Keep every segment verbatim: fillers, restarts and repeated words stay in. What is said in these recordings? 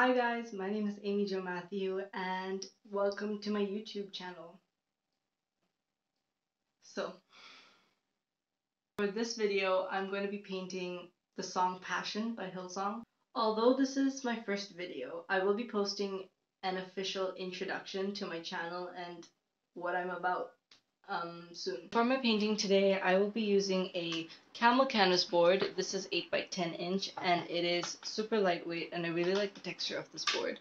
Hi guys, my name is Amy Jo Matthew and welcome to my YouTube channel. So, for this video I'm going to be painting the song Passion by Hillsong. Although this is my first video, I will be posting an official introduction to my channel and what I'm about um, soon. For my painting today, I will be using a Camel canvas board. This is eight by ten inch and it is super lightweight, and I really like the texture of this board.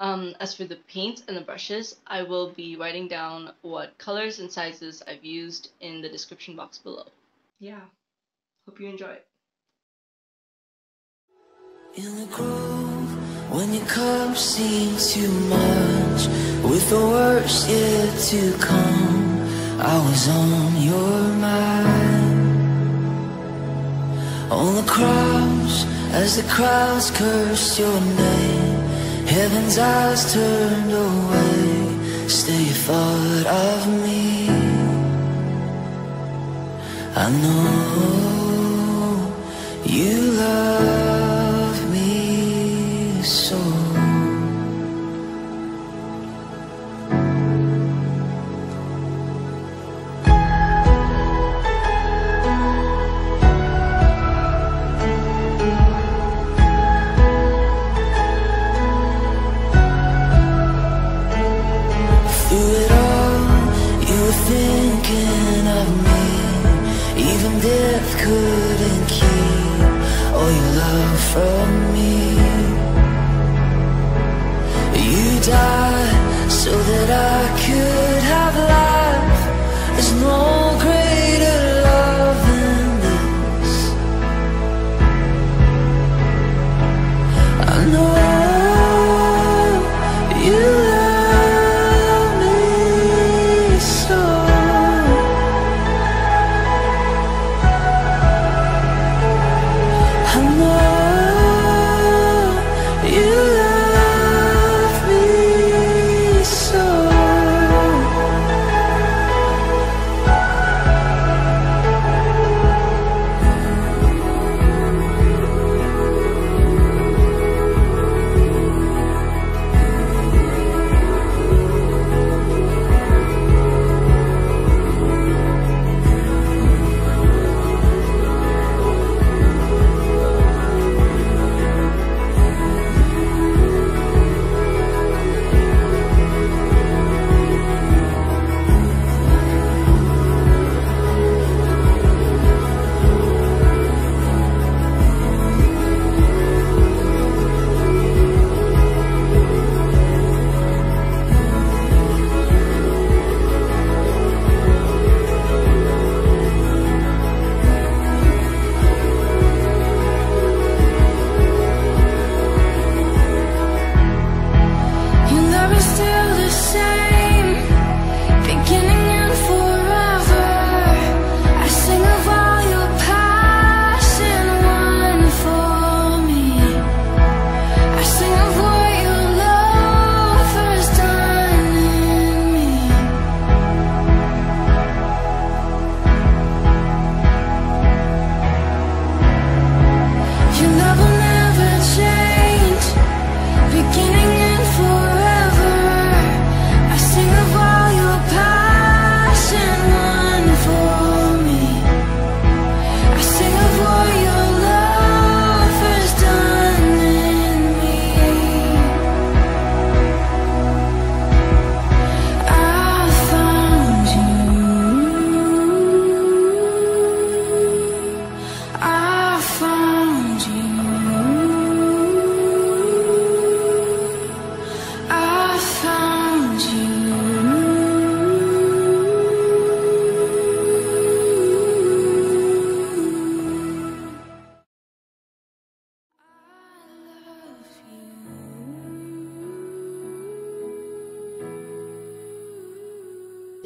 Um, as for the paints and the brushes, I will be writing down what colors and sizes I've used in the description box below. Yeah, hope you enjoy it. In the groove, when your cup seems too much, with the worst yet to come, I was on your mind. On the cross, as the crowds cursed your name, heaven's eyes turned away. Still you thought of me. I know you love me so. Even death couldn't keep all your love from me. You died so that I could have life. There's no greater love than this. I know you love me so.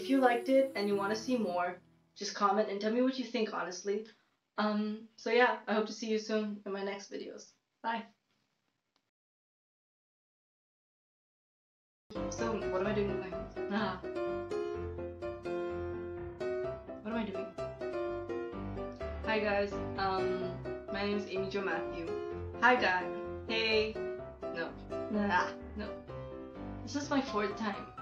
If you liked it and you want to see more, just comment and tell me what you think, honestly. Um, so yeah, I hope to see you soon in my next videos. Bye! So, what am I doing with my hands? Ah. What am I doing? Hi guys, um, my name is Amy Jo Matthew. Hi guys. Hey! No. Nah, no. This is my fourth time.